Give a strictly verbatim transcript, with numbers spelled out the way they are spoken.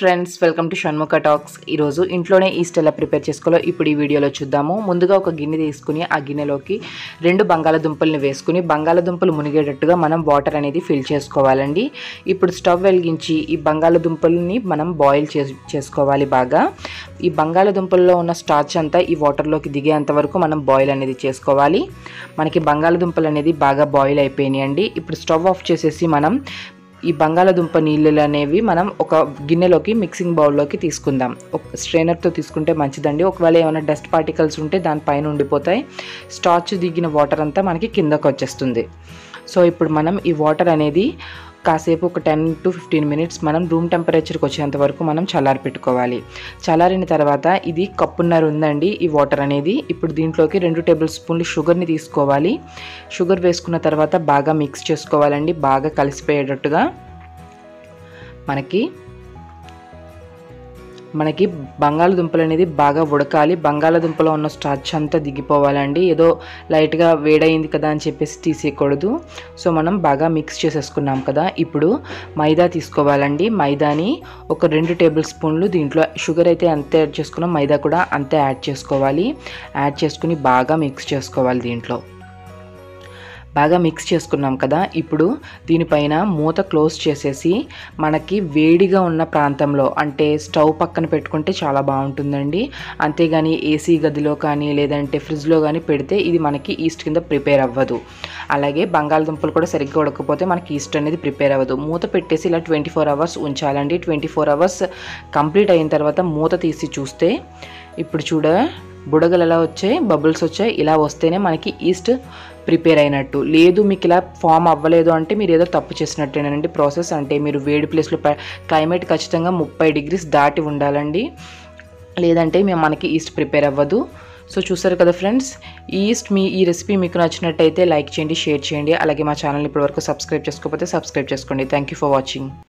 friends welcome to షణ్ముకటాక్స్ ఈ రోజు ఇంట్లోనే ఈ స్టైల్ ప్రిపేర్ చేసుకోలో ఇప్పుడు ఈ వీడియోలో చూద్దాము ముందుగా ఒక గిన్నె తీసుకుని ఆ గిన్నెలోకి రెండు బంగాళదుంపల్ని వేసుకుని బంగాళదుంపలు మునిగేటట్టుగా మనం వాటర్ అనేది ఫిల్ చేసుకోవాలండి ఇప్పుడు స్టవ్ వెలిగించి ఈ బంగాళదుంపల్ని మనం బాయిల్ చేసుకోవాలి బాగా ఈ బంగాళదుంపల్లో ఉన్న స్టార్చ్ అంతా ఈ వాటర్ లోకి దిగేంత వరకు మనం బాయిల్ అనేది చేసుకోవాలి మనకి బంగాళదుంపలు అనేది బాగా బాయిల్ అయిపోయినాయండి ఇప్పుడు స్టవ్ ఆఫ్ చేసేసి మనం ఈ బంగాళదుంప నీళ్ళు అనేవి మనం ఒక గిన్నెలోకి మిక్సింగ్ బౌల్లోకి తీసుకుందాం స్ట్రైనర్తో తీసుకుంటే మంచిదండి ఒకవేళ ఏమైనా డస్ట్ పార్టికల్స్ ఉంటే దానిపైన ఉండిపోతాయి స్టార్చ్ దిగిన వాటర్ అంతా మనకి కిందకు వచ్చేస్తుంది సో ఇప్పుడు మనం ఈ వాటర్ అనేది కాసేపు ఒక టెన్ టు ఫిఫ్టీన్ మినిట్స్ మనం రూమ్ టెంపరేచర్కి వచ్చేంత వరకు మనం చల్లారి పెట్టుకోవాలి చల్లారిన తర్వాత ఇది కప్పున్నర ఉందండి ఈ వాటర్ అనేది ఇప్పుడు దీంట్లోకి రెండు టేబుల్ స్పూన్లు షుగర్ని తీసుకోవాలి షుగర్ వేసుకున్న తర్వాత బాగా మిక్స్ చేసుకోవాలండి బాగా కలిసిపోయేటట్టుగా మనకి మనకి బంగాళదుంపలు అనేది బాగా ఉడకాలి బంగాళదుంపలో ఉన్న స్టార్చ్ అంతా దిగిపోవాలండి ఏదో లైట్గా వేడైంది కదా అని చెప్పేసి తీసేయకూడదు సో మనం బాగా మిక్స్ చేసేసుకున్నాం కదా ఇప్పుడు మైదా తీసుకోవాలండి మైదాని ఒక రెండు టేబుల్ స్పూన్లు దీంట్లో షుగర్ అయితే అంతే యాడ్ చేసుకున్నాం మైదా కూడా అంతే యాడ్ చేసుకోవాలి యాడ్ చేసుకుని బాగా మిక్స్ చేసుకోవాలి దీంట్లో బాగా మిక్స్ చేసుకున్నాం కదా ఇప్పుడు దీనిపైన మూత క్లోజ్ చేసేసి మనకి వేడిగా ఉన్న ప్రాంతంలో అంటే స్టవ్ పక్కన పెట్టుకుంటే చాలా బాగుంటుందండి అంతేగాని ఏసీ గదిలో కానీ లేదంటే ఫ్రిడ్జ్లో కానీ పెడితే ఇది మనకి ఈస్ట్ కింద ప్రిపేర్ అవ్వదు అలాగే బంగాళదుంపలు కూడా సరిగ్గా ఉడకపోతే మనకి ఈస్ట్ అనేది ప్రిపేర్ అవ్వదు మూత పెట్టేసి ఇలా ట్వంటీ ఫోర్ అవర్స్ ఉంచాలండి ట్వంటీ ఫోర్ అవర్స్ కంప్లీట్ అయిన తర్వాత మూత తీసి చూస్తే ఇప్పుడు చూడ బుడగలు ఎలా వచ్చాయి బబుల్స్ వచ్చాయి ఇలా వస్తేనే మనకి ఈస్ట్ ప్రిపేర్ అయినట్టు లేదు మీకు ఇలా ఫామ్ అవ్వలేదు అంటే మీరు ఏదో తప్పు చేసినట్టేనండి ప్రాసెస్ అంటే మీరు వేడి ప్లేస్లో క్లైమేట్ ఖచ్చితంగా ముప్పై డిగ్రీస్ దాటి ఉండాలండి లేదంటే మేము మనకి ఈస్ట్ ప్రిపేర్ అవ్వదు సో చూసారు కదా ఫ్రెండ్స్ ఈస్ట్ మీ ఈ రెసిపీ మీకు నచ్చినట్టయితే లైక్ చేయండి షేర్ చేయండి అలాగే మా ఛానల్ని ఇప్పటివరకు సబ్స్క్రైబ్ చేసుకోకపోతే సబ్స్క్రైబ్ చేసుకోండి థ్యాంక్ యూ ఫర్ వాచింగ్